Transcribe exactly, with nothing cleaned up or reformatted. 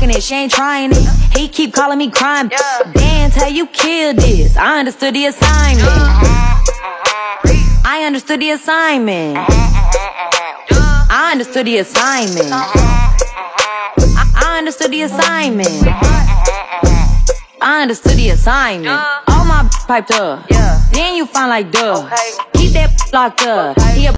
talking it, she ain't trying it. He keep calling me crime. Yeah. Dance, how you kill this? I understood the assignment. I understood the assignment. I understood the assignment. I understood the assignment. I understood the assignment. All my piped up. Then you find like duh. Keep that locked up. He a